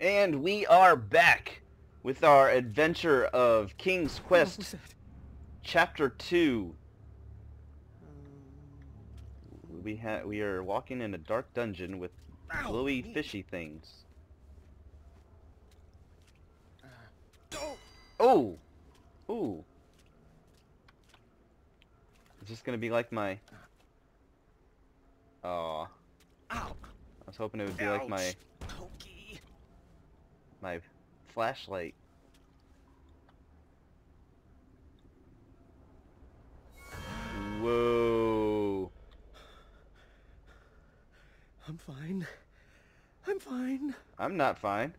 And we are back with our adventure of King's Quest, Chapter 2. We are walking in a dark dungeon with glowy fishy things. Oh! Ooh. Is this gonna be like my... Aww. I was hoping it would be like my... my flashlight. Whoa. I'm fine. I'm fine. I'm not fine.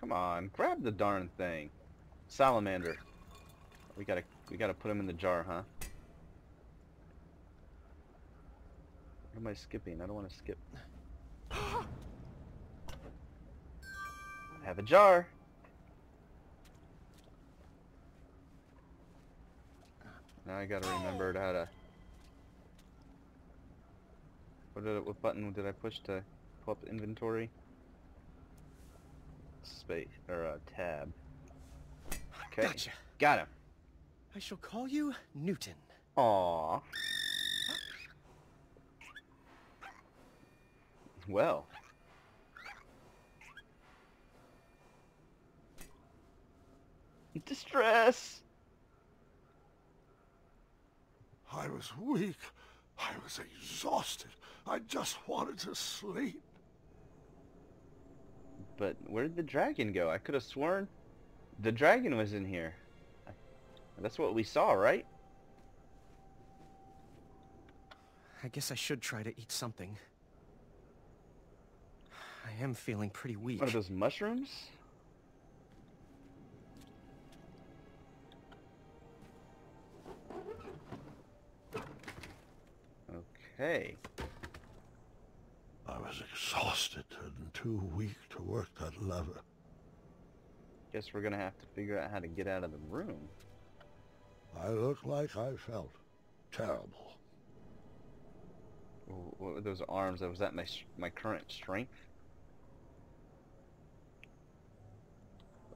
Come on, grab the darn thing. Salamander. We gotta put him in the jar, huh? What am I skipping? I don't want to skip. I have a jar. Now I gotta remember how to. What button did I push to pull up the inventory? Space or tab. Okay, gotcha. Got him. I shall call you Newton. Aww. Well. Distress! I was weak. I was exhausted. I just wanted to sleep. But where did the dragon go? I could have sworn the dragon was in here. That's what we saw, right? I guess I should try to eat something. I am feeling pretty weak. What are those mushrooms? Okay. I was exhausted and too weak to work that lever. Guess we're gonna have to figure out how to get out of the room. I looked like I felt. Terrible. What were those arms? Was that my current strength?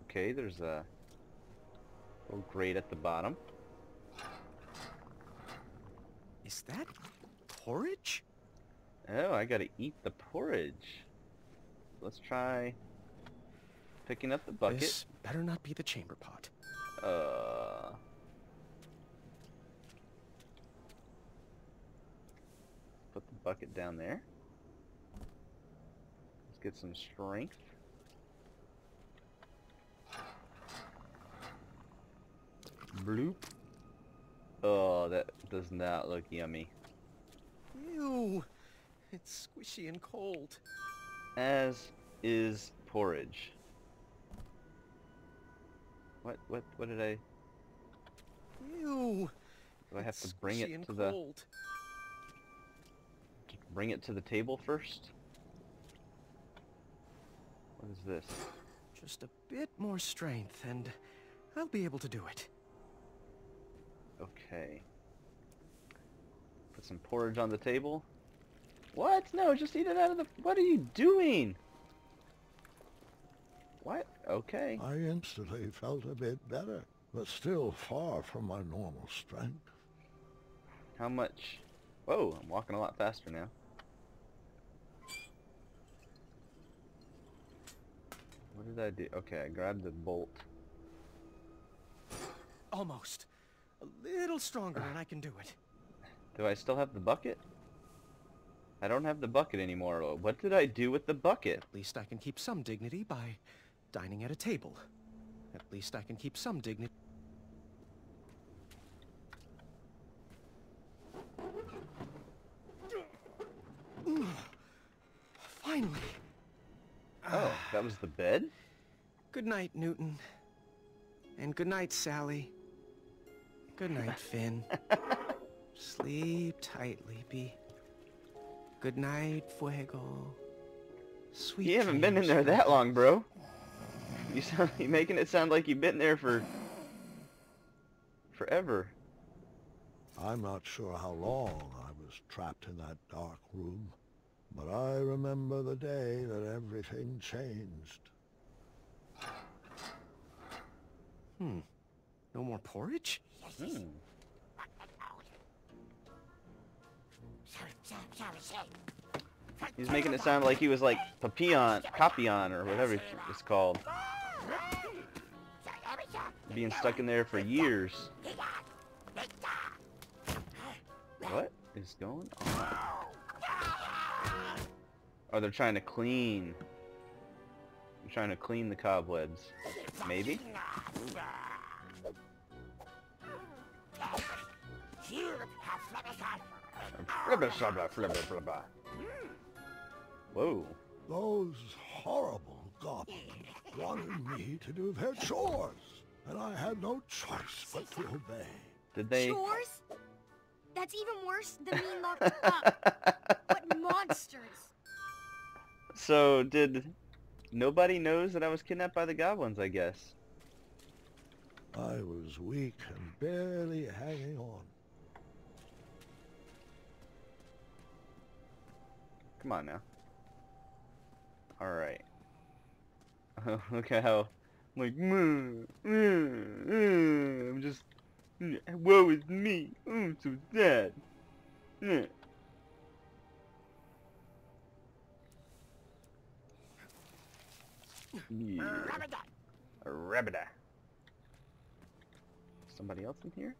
Okay, there's a little grate at the bottom. Is that porridge? Oh, I gotta eat the porridge. Let's try picking up the bucket. This better not be the chamber pot. Put the bucket down there. Let's get some strength. Bloop. Oh, that does not look yummy. Ew. It's squishy and cold. As is porridge. What did I... Ew. Do I have to bring it to the... Bring it to the table first? What is this? Just a bit more strength and I'll be able to do it. Okay. Put some porridge on the table. What? No, just eat it out of the... What are you doing? What? Okay. I instantly felt a bit better, but still far from my normal strength. How much? Whoa, I'm walking a lot faster now. What did I do? Okay, I grabbed the bolt. Almost. A little stronger and I can do it. Do I still have the bucket? I don't have the bucket anymore. What did I do with the bucket? At least I can keep some dignity by dining at a table. At least I can keep some dignity. Finally. Oh, that was the bed? Good night, Newton. And good night, Sally. Good night, Finn. Sleep tight, Leapy. Good night, Fuego. Sweet. You haven't been in there that long, bro. You sound, you're making it sound like you've been there for forever. I'm not sure how long I was trapped in that dark room, but I remember the day that everything changed. Hmm. No more porridge? Hmm. He's making it sound like he was like Papillon, Capillon, or whatever it's called. Being stuck in there for years. What is going on? Oh, they're trying to clean. They're trying to clean the cobwebs. Maybe? Whoa. Those horrible goblins wanted me to do their chores, and I had no choice but to obey. Did they? Chores? That's even worse than being locked up. What monsters! So, did... Nobody knows that I was kidnapped by the goblins, I guess. I was weak and barely hanging on. Come on now. Alright. Oh, look at how... I'm like... I'm just... Woe is me! I'm so sad! Yeah. Rabada. Somebody else in here?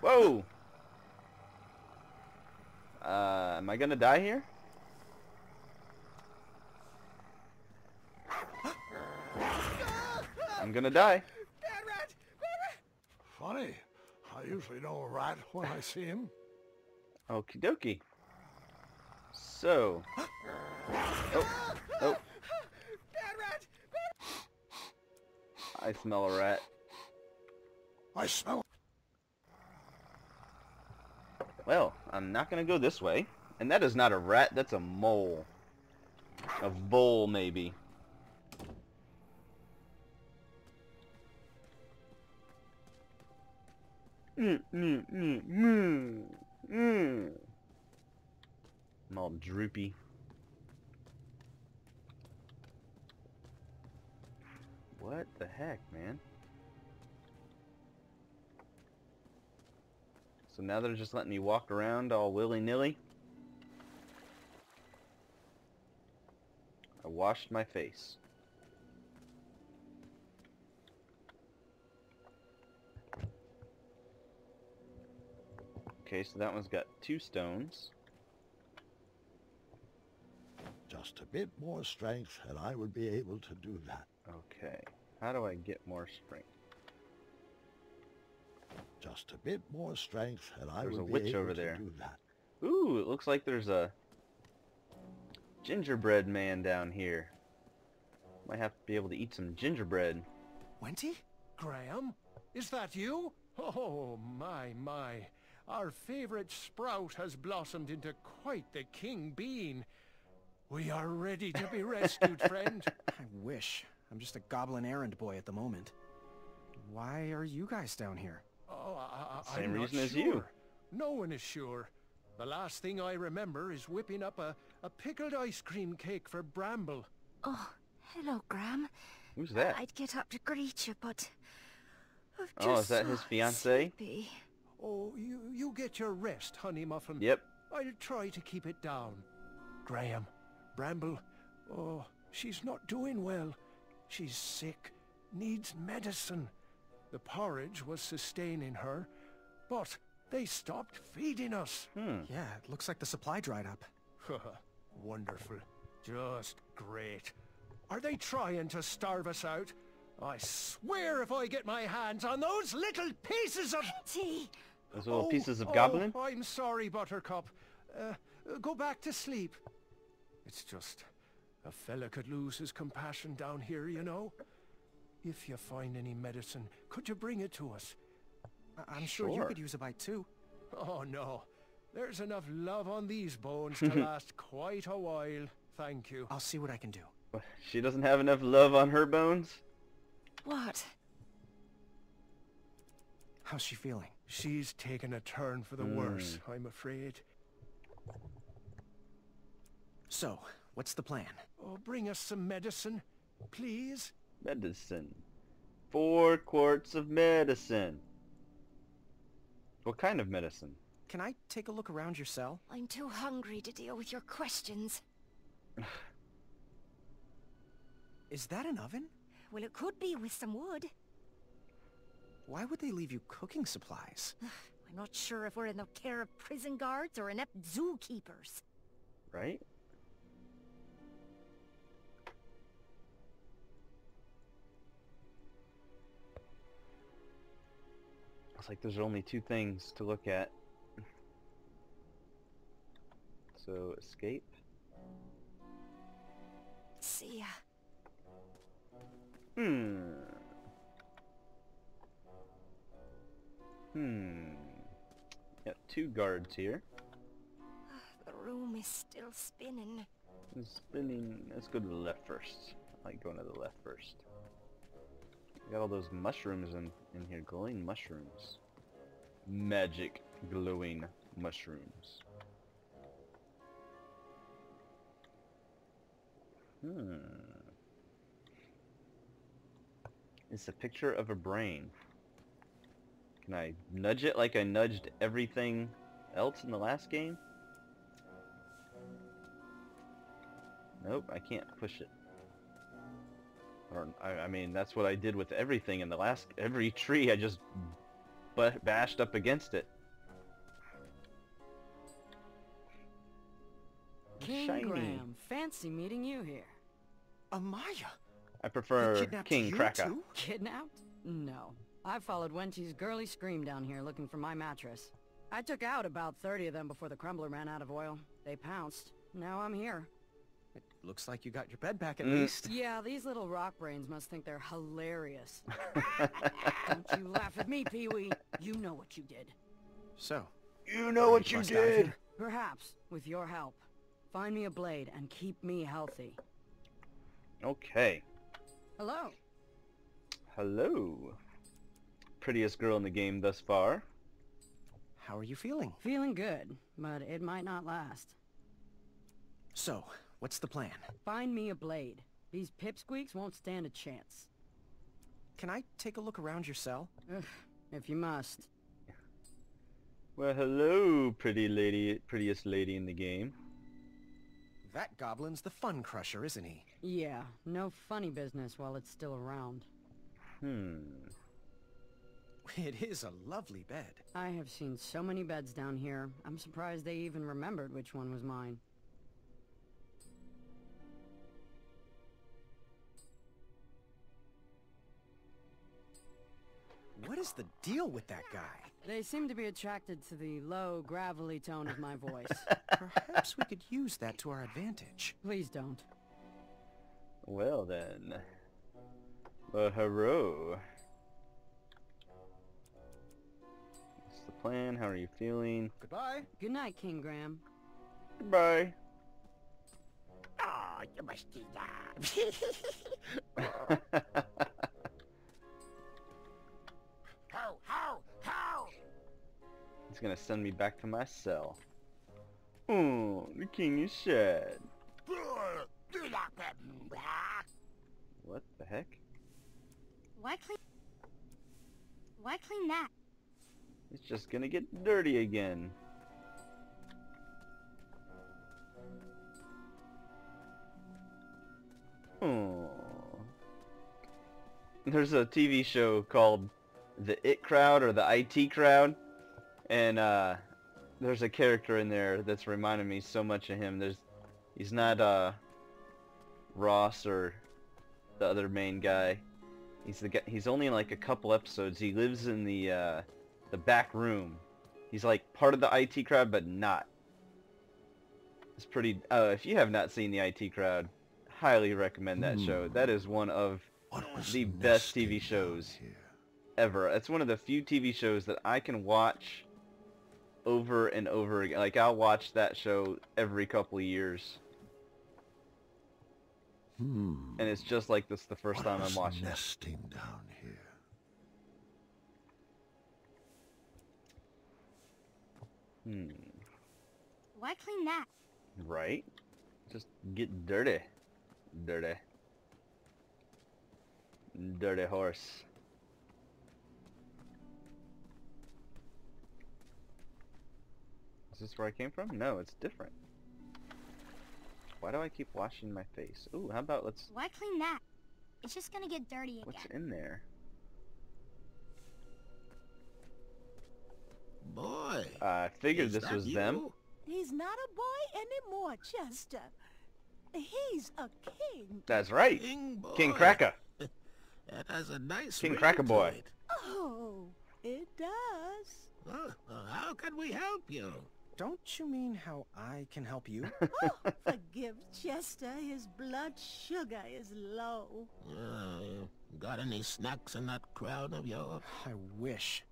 Whoa! Am I gonna die here? I'm gonna die. Bad rat! Bad rat! Funny. I usually know a rat when I see him. Okie dokie. So... Oh, oh. Bad rat! Bad... I smell a rat. I smell... Well, I'm not gonna go this way. And that is not a rat, that's a mole. A vole, maybe. I'm all droopy. What the heck, man? So now they're just letting me walk around all willy-nilly. I washed my face. Okay, so that one's got 2 stones. Just a bit more strength and I would be able to do that. Okay, how do I get more strength? Just a bit more strength and I would be able to do that. Ooh, it looks like there's a gingerbread man down here. Might have to be able to eat some gingerbread. Wendy? Graham? Is that you? Oh, my, my. Our favorite sprout has blossomed into quite the king bean. We are ready to be rescued, friend. I wish. I'm just a goblin errand boy at the moment. Why are you guys down here? Oh, I'm not sure. Same reason as you. No one is sure. The last thing I remember is whipping up a pickled ice cream cake for Bramble. Oh, hello, Graham. Who's that? I'd get up to greet you, but... Oh, is that his fiancée? Oh, you get your rest, Honey Muffin. Yep. I'll try to keep it down. Graham, Bramble, oh, she's not doing well. She's sick, needs medicine. The porridge was sustaining her, but they stopped feeding us. Hmm. Yeah, it looks like the supply dried up. Wonderful. Just great. Are they trying to starve us out? I swear if I get my hands on those little pieces of... Tea. Those little pieces of goblin? I'm sorry, Buttercup. Go back to sleep. It's just... A fella could lose his compassion down here, you know. If you find any medicine, could you bring it to us? I'm sure you could use a bite too. Oh no. There's enough love on these bones to last quite a while. Thank you. I'll see what I can do. She doesn't have enough love on her bones? What? How's she feeling? She's taken a turn for the worse, I'm afraid. So, what's the plan? Oh, bring us some medicine, please. Medicine. 4 quarts of medicine. What kind of medicine? Can I take a look around your cell? I'm too hungry to deal with your questions. Is that an oven? Well, it could be with some wood. Why would they leave you cooking supplies? I'm not sure if we're in the care of prison guards or inept zookeepers. Right? It's like there's only 2 things to look at. So, escape. See ya. Got 2 guards here. The room is still spinning. Let's go to the left first. I like going to the left first. We got all those mushrooms in here. Glowing mushrooms. Magic glowing mushrooms. It's a picture of a brain. Can I nudge it like I nudged everything else in the last game? Nope, I can't push it. Or, I mean, that's what I did with everything in the last... Every tree, I just bashed up against it. King Shiny. Graham, fancy meeting you here. Amaya! I prefer King Kracker. Kidnapped? No. I followed Wendy's girly scream down here looking for my mattress. I took out about 30 of them before the crumbler ran out of oil. They pounced. Now I'm here. It looks like you got your bed back at least. Yeah, these little rock brains must think they're hilarious. Don't you laugh at me, Pee-wee. You know what you did. So? You know what you did! Perhaps, with your help. Find me a blade and keep me healthy. Okay. Hello. Hello. Prettiest girl in the game thus far. How are you feeling? Feeling good, but it might not last. So, what's the plan? Find me a blade. These pipsqueaks won't stand a chance. Can I take a look around your cell? Ugh, if you must. Well, hello, pretty lady, prettiest lady in the game. That goblin's the fun crusher, isn't he? Yeah, no funny business while it's still around. It is a lovely bed. I have seen so many beds down here. I'm surprised they even remembered which one was mine. What is the deal with that guy? They seem to be attracted to the low, gravelly tone of my voice. Perhaps we could use that to our advantage. Please don't. Well then. Hello. What's the plan? How are you feeling? Goodbye. Good night, King Graham. Goodbye. Oh, you must be that. How? It's gonna send me back to my cell. Oh, the king is sad. What the heck? Why clean that? It's just gonna get dirty again. Oh. There's a TV show called The IT Crowd or the IT Crowd, and there's a character in there that's reminded me so much of him. He's not Ross or the other main guy. He's the guy. He's only in like a couple episodes. He lives in the back room. He's like part of the IT Crowd, but not. It's pretty. If you have not seen the IT Crowd, highly recommend that show. That is one of the best TV shows ever. It's one of the few TV shows that I can watch over and over again. Like, I'll watch that show every couple of years. And it's just like this the first time I'm watching it. Nesting down here. Hmm. Why clean that? Right? Just get dirty. Dirty. Dirty horse. Is this where I came from? No, it's different. Why do I keep washing my face? Ooh, how about let's... Why clean that? It's just gonna get dirty again. What's in there? Boy! I figured this was them. He's not a boy anymore, Chester. He's a king. That's right. King Kracker. That has a nice King Kracker boy. Oh, it does. How can we help you? Don't you mean how I can help you? Oh, forgive Chester. His blood sugar is low. Got any snacks in that crowd of yours? I wish.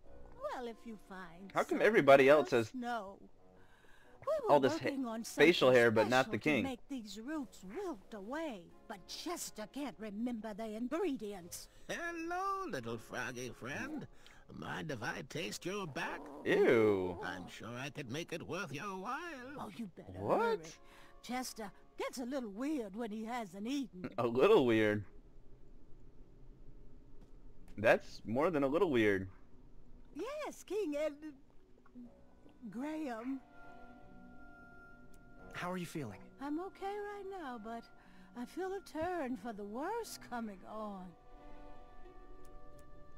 Well, if you find... How come everybody else has all this facial hair, but not the king? To make these roots wilt away, but Chester can't remember the ingredients. Hello, little froggy friend. Mind if I taste your back? Ew. I'm sure I could make it worth your while. Oh, you better hurry. Chester gets a little weird when he hasn't eaten. A little weird? That's more than a little weird. Yes, King and... Graham. How are you feeling? I'm okay right now, but I feel a turn for the worse coming on.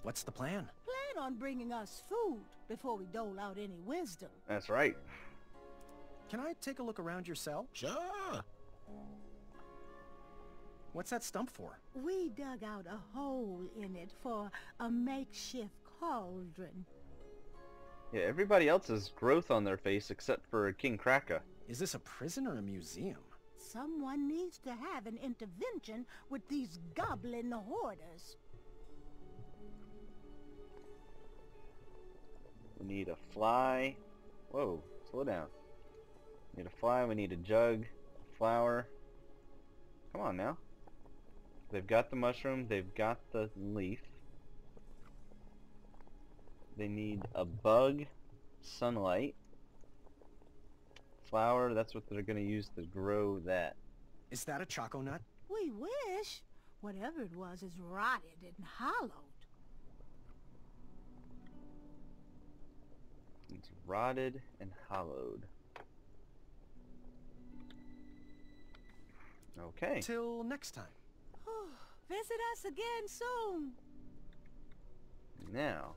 What's the plan? Plan on bringing us food before we dole out any wisdom. That's right. Can I take a look around your cell? Sure. What's that stump for? We dug out a hole in it for a makeshift cauldron. Yeah, everybody else has growth on their face except for King Kracker. Is this a prison or a museum? Someone needs to have an intervention with these goblin hoarders. We need a fly. Whoa, slow down. We need a fly, we need a jug, a flower. Come on now. They've got the mushroom, they've got the leaf. They need a bug, sunlight, flower. That's what they're gonna use to grow that. Is that a choco nut? We wish. Whatever it was is rotted and hollowed. It's rotted and hollowed. Okay. Till next time. Visit us again soon. Now.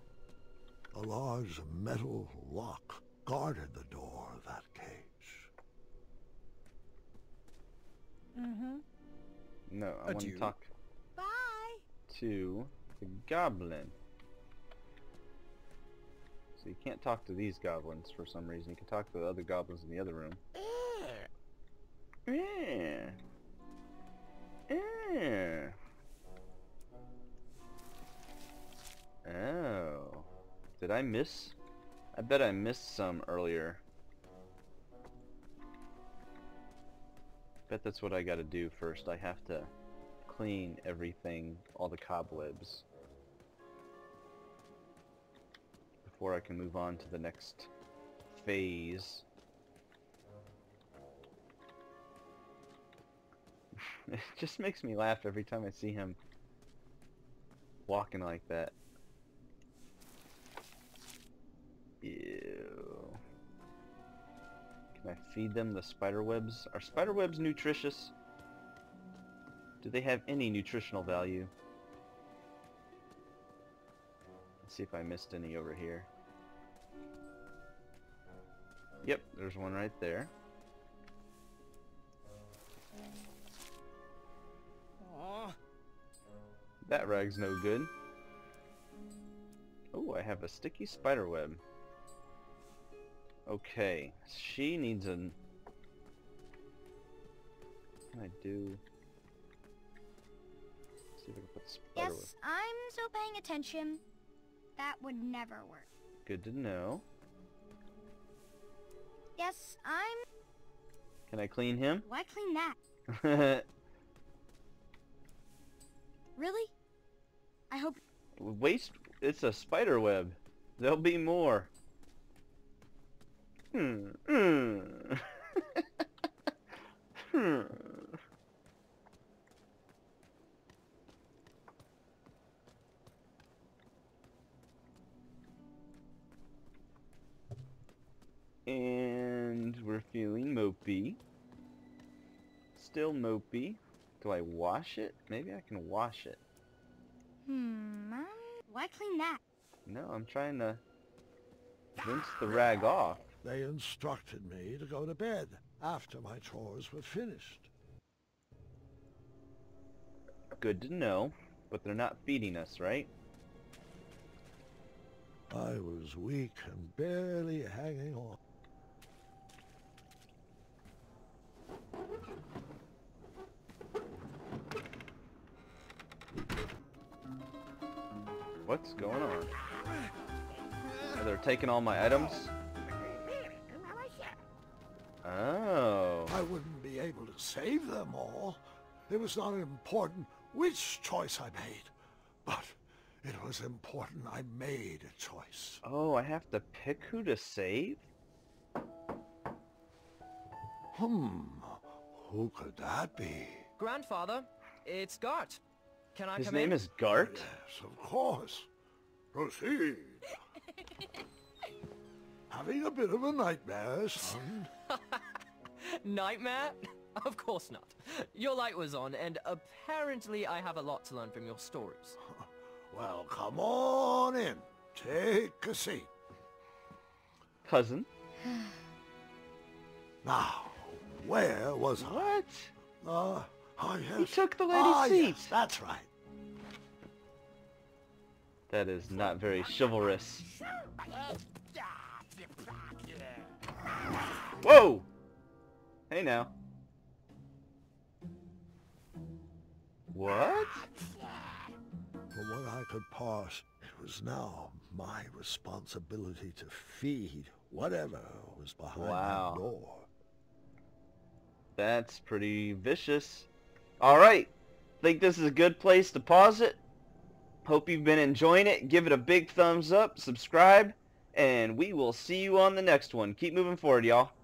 A large metal lock guarded the door of that cage. Mm-hmm. No, I want to talk to the goblin. So you can't talk to these goblins for some reason. You can talk to the other goblins in the other room. Oh. Did I miss? I bet I missed some earlier. Bet that's what I gotta do first. I have to clean everything, all the cobwebs, before I can move on to the next phase. It just makes me laugh every time I see him walking like that. Ew. Can I feed them the spider webs? Are spider webs nutritious? Do they have any nutritional value? Let's see if I missed any over here. Yep, there's one right there. Aww. That rag's no good. Oh, I have a sticky spider web. Okay, she needs an... What can I do? Let's see if I can put spider web. Yes, I'm still paying attention. That would never work. Good to know. Yes, I'm... Can I clean him? Why clean that? Really? I hope... Waste... It's a spider web. There'll be more. And we're feeling mopey. Still mopey. Do I wash it? Maybe I can wash it. Mom? Why clean that? No, I'm trying to rinse the rag off. They instructed me to go to bed after my chores were finished. Good to know, but they're not feeding us, right? I was weak and barely hanging on. What's going on? Oh, they're taking all my items? Oh. I wouldn't be able to save them all. It was not important which choice I made, but it was important I made a choice. Oh, I have to pick who to save? Who could that be? Grandfather, it's Gart. Can I come in? His name is Gart? Yes, of course. Proceed. Having a bit of a nightmare, son? Nightmare? Of course not. Your light was on, and apparently I have a lot to learn from your stories. Well, come on in. Take a seat. Cousin. Now, where was I? What? Oh, yes. He took the lady's seat. Yes, that's right. That is not very chivalrous. Whoa! Hey now. What? From what I could parse, it was now my responsibility to feed whatever was behind the door. That's pretty vicious. Alright, think this is a good place to pause it. Hope you've been enjoying it. Give it a big thumbs up, subscribe, and we will see you on the next one. Keep moving forward, y'all.